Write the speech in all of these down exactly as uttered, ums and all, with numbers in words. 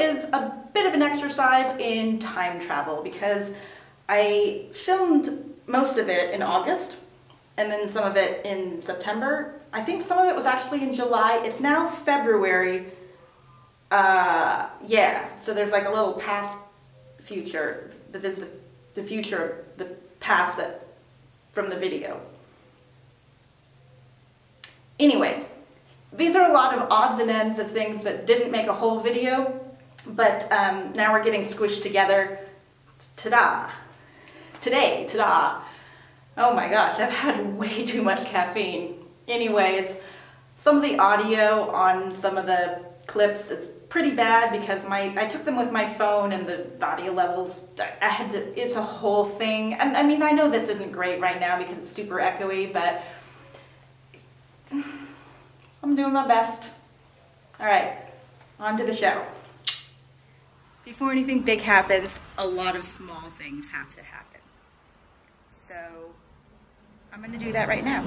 is a bit of an exercise in time travel because I filmed most of it in August and then some of it in September. I think some of it was actually in July. It's now February. Uh, yeah, so there's like a little past future that is the, the future, the past that from the video. Anyways, these are a lot of odds and ends of things that didn't make a whole video, but um, now we're getting squished together. Ta-da! Today, ta-da! Oh my gosh, I've had way too much caffeine. Anyways, some of the audio on some of the clips is pretty bad because my I took them with my phone and the audio levels, I had to, it's a whole thing. And I mean, I know this isn't great right now because it's super echoey, but I'm doing my best. All right, on to the show. Before anything big happens, a lot of small things have to happen. So I'm gonna do that right now.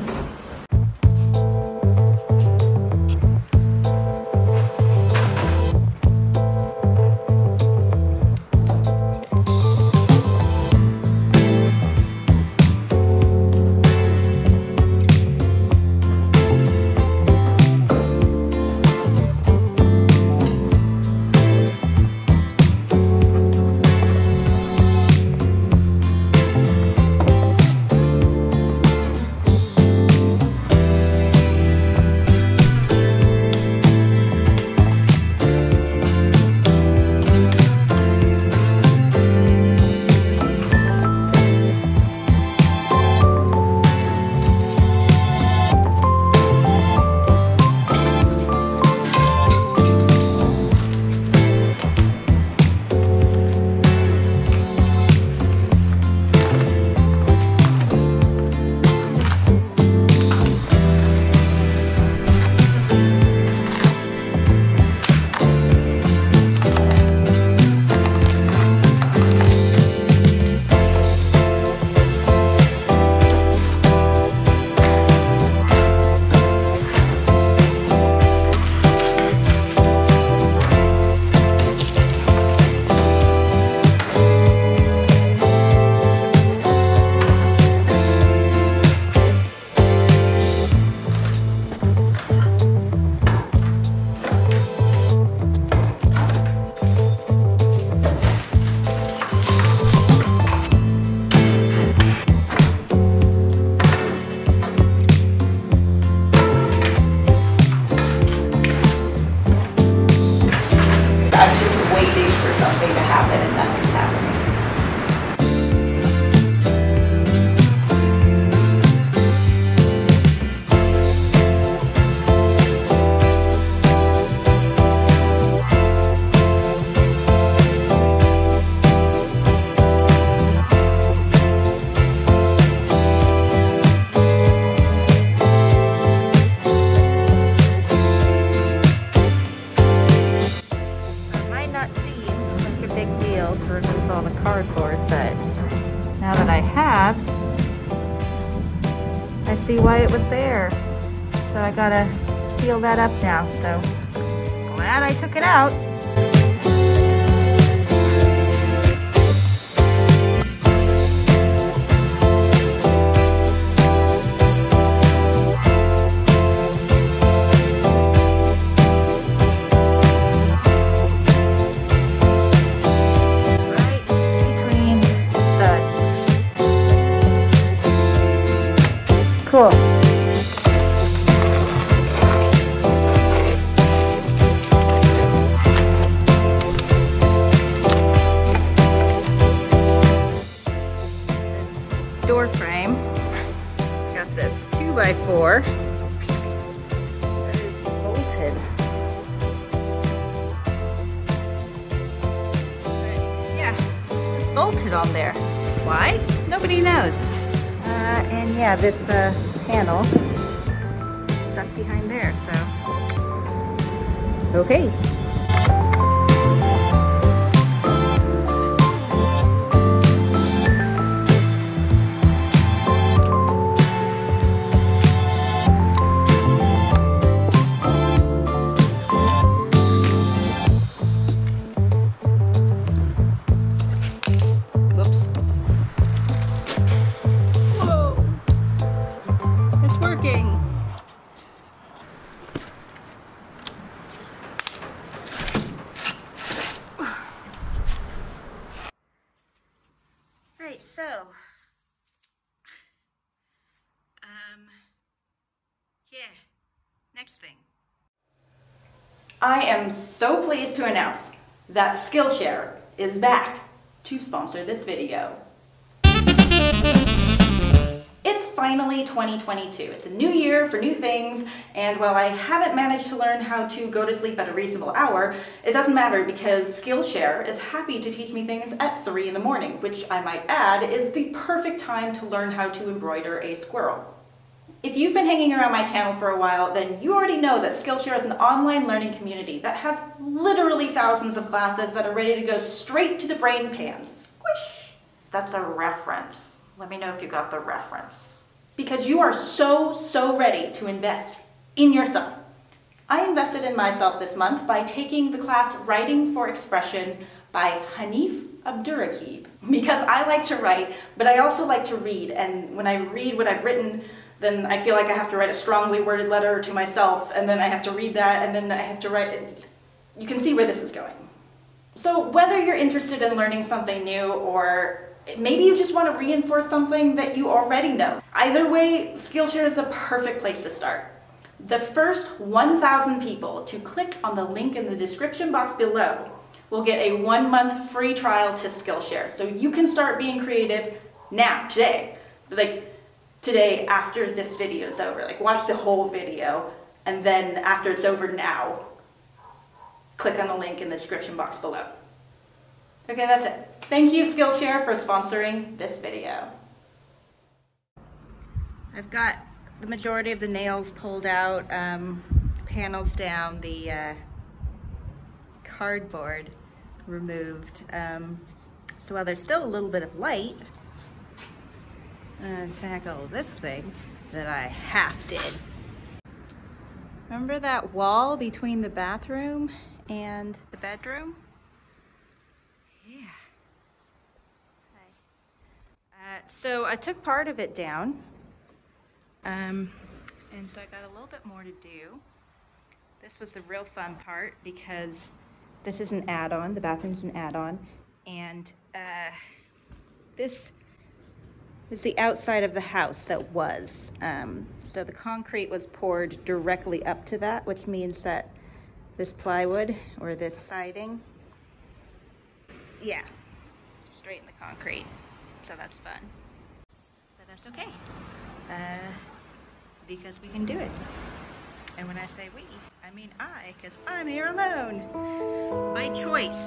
Why it was there, so I gotta seal that up now, so glad I took it out. Cool. This door frame, got this two by four that is bolted. But yeah, it's bolted on there. Why? Nobody knows. Uh, and yeah, this uh, panel stuck behind there, so okay. Right, so um yeah, next thing. I am so pleased to announce that Skillshare is back to sponsor this video. It's finally twenty twenty-two. It's a new year for new things, and while I haven't managed to learn how to go to sleep at a reasonable hour, it doesn't matter because Skillshare is happy to teach me things at three in the morning, which I might add is the perfect time to learn how to embroider a squirrel. If you've been hanging around my channel for a while, then you already know that Skillshare is an online learning community that has literally thousands of classes that are ready to go straight to the brain pan. Squish! That's a reference. Let me know if you got the reference. Because you are so, so ready to invest in yourself. I invested in myself this month by taking the class Writing for Expression by Hanif Abdurraqib. Because I like to write, but I also like to read, and when I read what I've written, then I feel like I have to write a strongly worded letter to myself, and then I have to read that, and then I have to write it. You can see where this is going. So whether you're interested in learning something new, or maybe you just want to reinforce something that you already know, either way, Skillshare is the perfect place to start. The first one thousand people to click on the link in the description box below will get a one month free trial to Skillshare. So you can start being creative now, today. Like, today after this video is over. Like, watch the whole video, and then after it's over now, click on the link in the description box below. Okay, that's it. Thank you, Skillshare, for sponsoring this video. I've got the majority of the nails pulled out, um, panels down, the uh, cardboard removed. Um, so while there's still a little bit of light, Uh, tackle this thing that I half did. Remember that wall between the bathroom and the bedroom? Yeah. Uh, so I took part of it down, um, and so I got a little bit more to do. This was the real fun part because this is an add-on, the bathroom's an add-on, and uh, this is the outside of the house that was. Um, so the concrete was poured directly up to that, which means that this plywood or this siding, yeah, straight in the concrete. So that's fun. But that's okay, uh, because we can do it. And when I say we, I mean I, because I'm here alone by choice.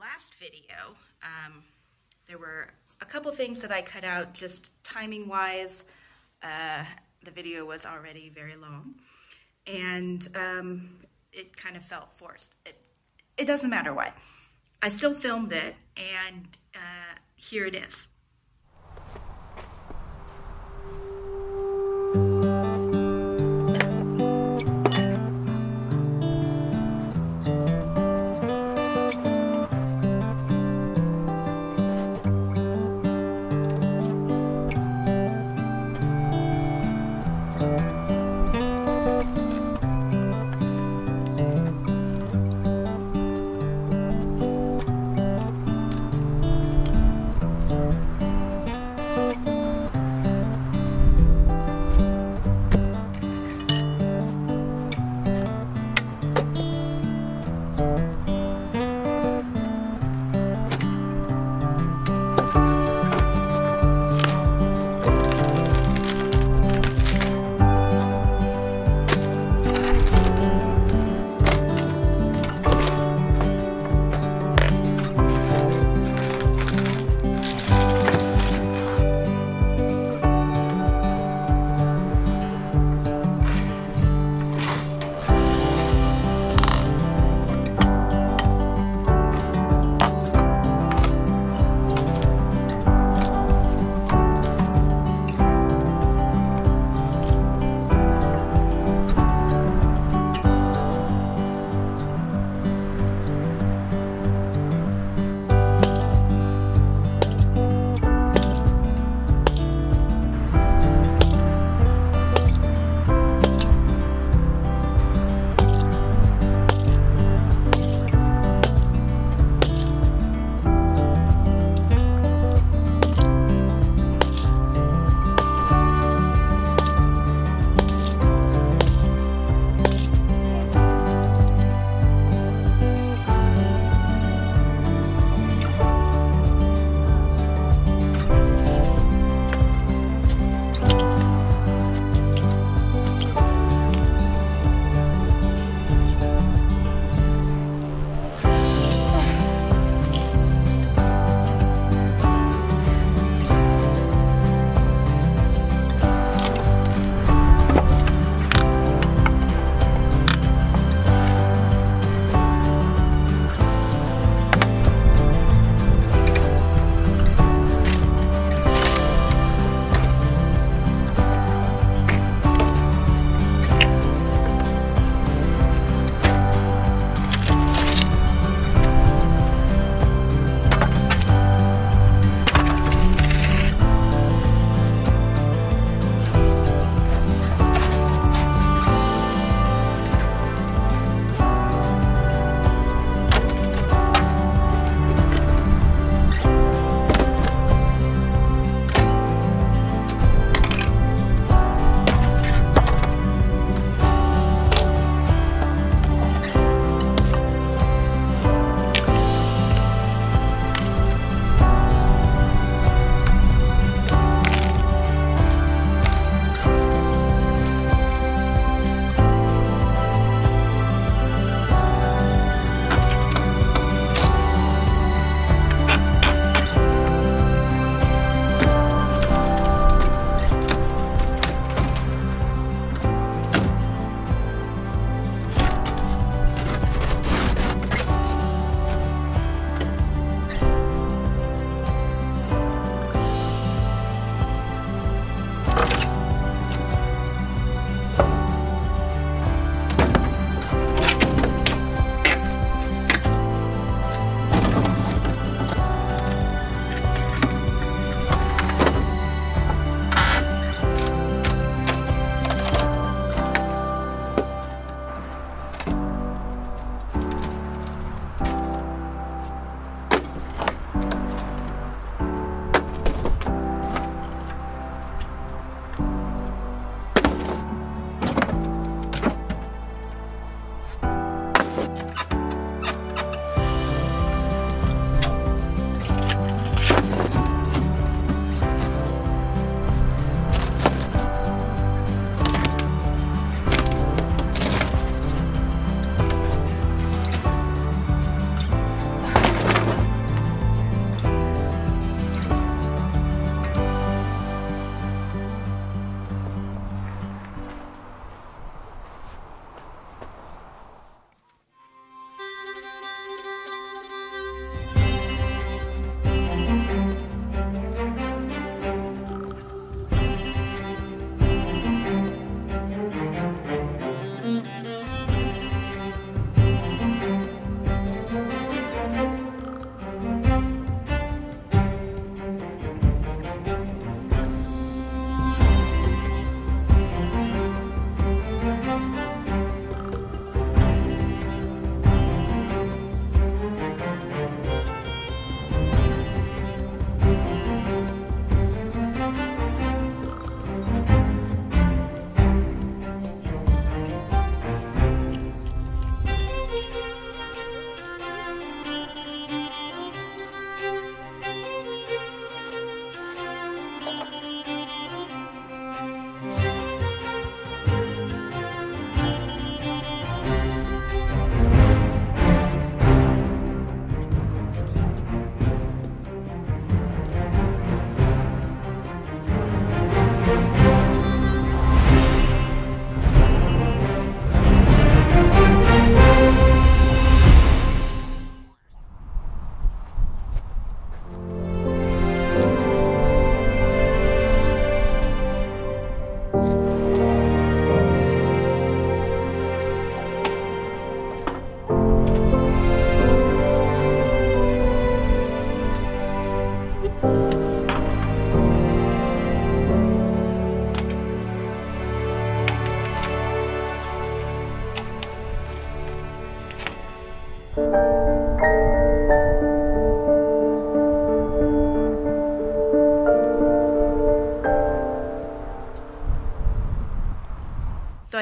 last video, um, there were a couple things that I cut out just timing wise. Uh, the video was already very long and um, it kind of felt forced. It, it doesn't matter why. I still filmed it and uh, here it is. Thank you.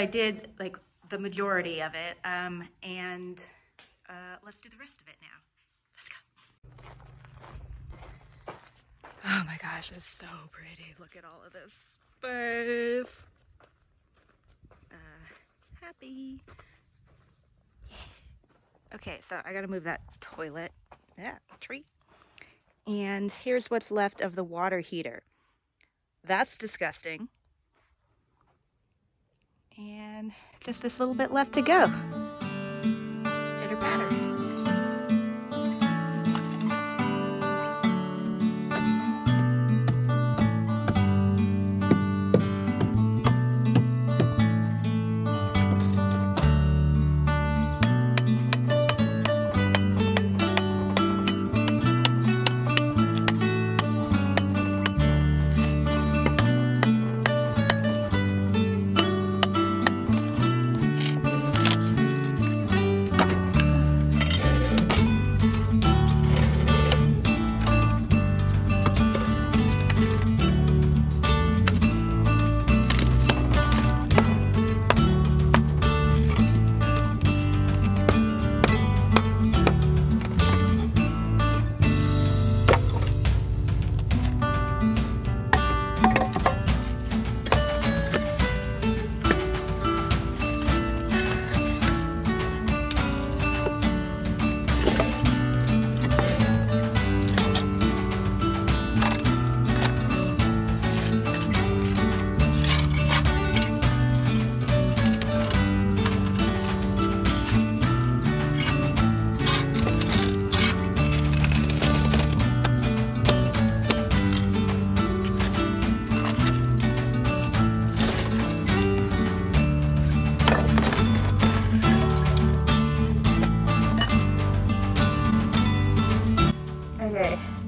I did like the majority of it, um, and uh, let's do the rest of it now. Let's go. Oh my gosh, it's so pretty. Look at all of this space. Uh, happy. Yeah. Okay, so I gotta move that toilet, yeah, tree. And here's what's left of the water heater. That's disgusting. And just this little bit left to go. Pitter patter.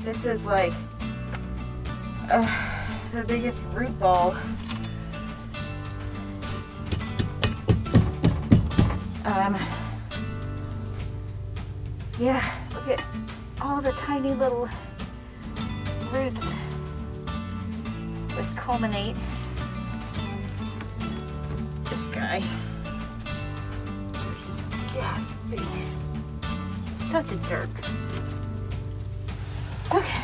This is like uh, the biggest root ball. Um, yeah, look at all the tiny little roots which culminate in this guy, which is gasping. Such a jerk. Okay.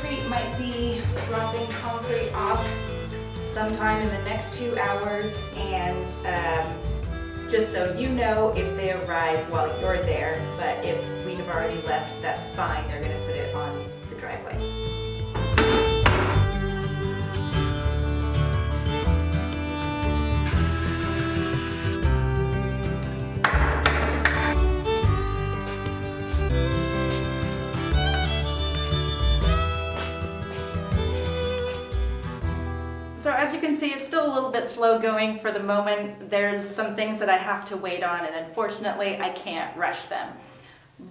Quikrete might be dropping concrete off sometime in the next two hours, and um, just so you know if they arrive while you're there, but if we have already left, that's fine. They're going to put it on the driveway. So as you can see, it's still a little bit slow going for the moment. There's some things that I have to wait on, and unfortunately I can't rush them.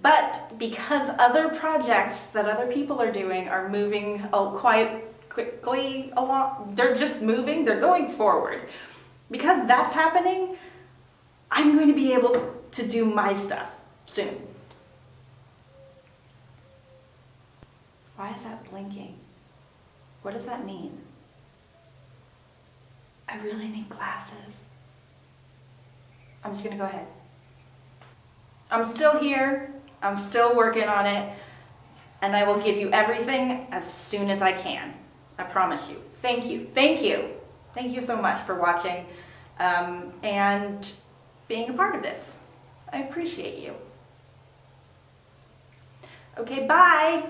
But because other projects that other people are doing are moving quite quickly along, they're just moving, they're going forward. Because that's happening, I'm going to be able to do my stuff soon. Why is that blinking? What does that mean? I really need glasses. I'm just gonna go ahead. I'm still here, I'm still working on it, and I will give you everything as soon as I can. I promise you. Thank you, thank you. Thank you so much for watching um, and being a part of this. I appreciate you. Okay, bye.